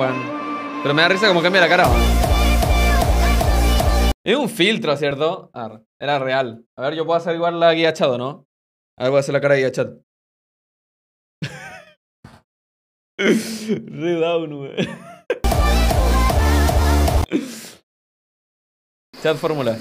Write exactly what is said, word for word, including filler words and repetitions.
weón. Pero me da risa como cambia la cara, weón. Es un filtro, ¿cierto? Ah, era real. A ver, yo puedo hacer igual la Gigachad, ¿no? A ver, voy a hacer la cara de Gigachad. Re down, weón. Chat fórmula.